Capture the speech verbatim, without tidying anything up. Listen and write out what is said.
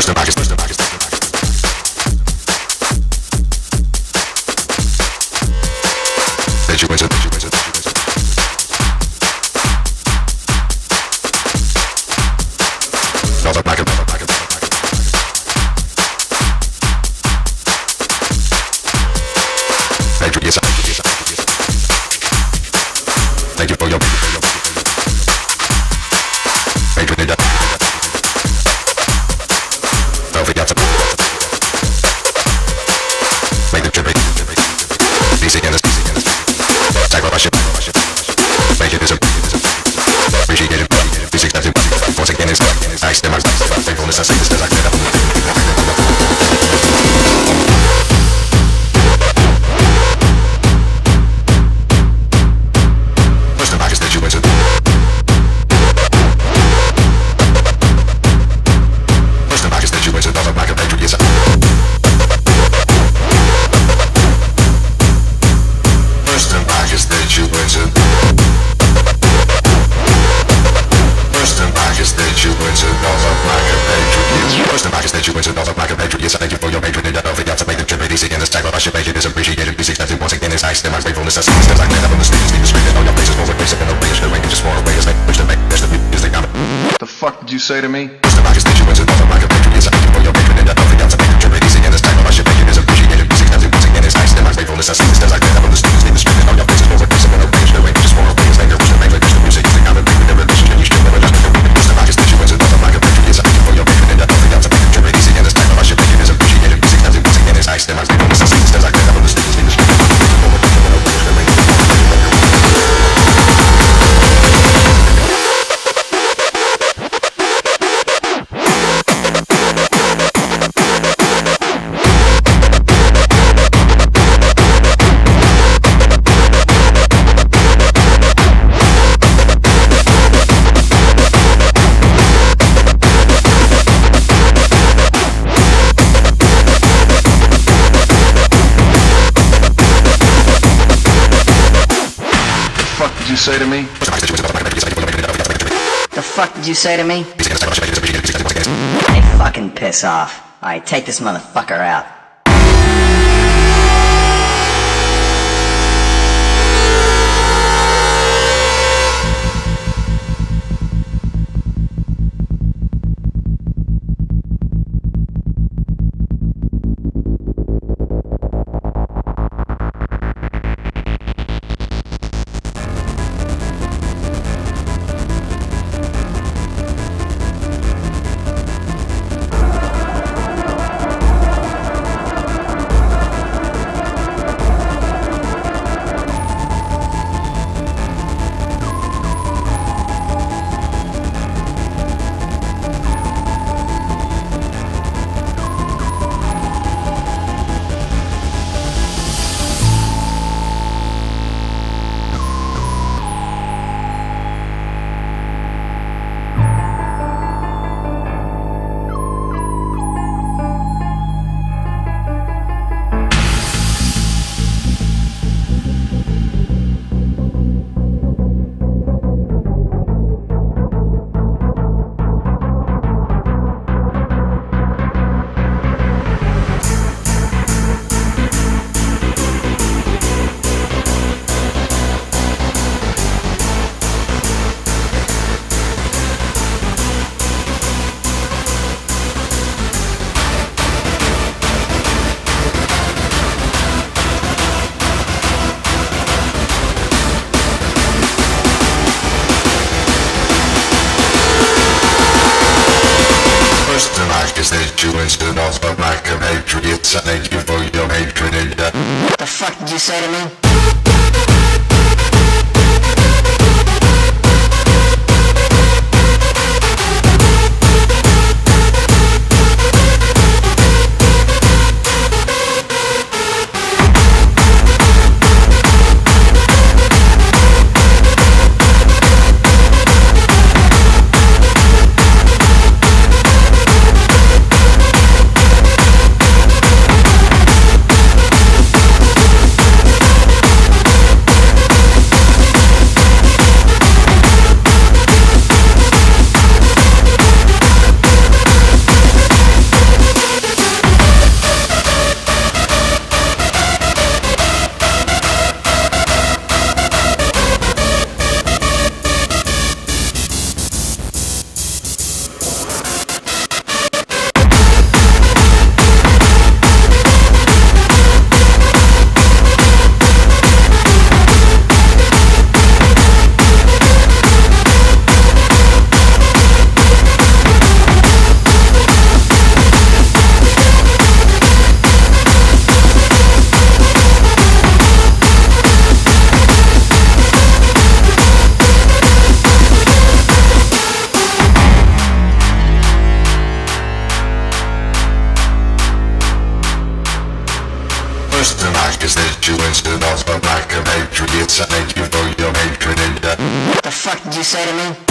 Say to me. Say to me? The fuck did you say to me? Hey, fucking piss off. Alright, take this motherfucker out. the fuck did you say to me?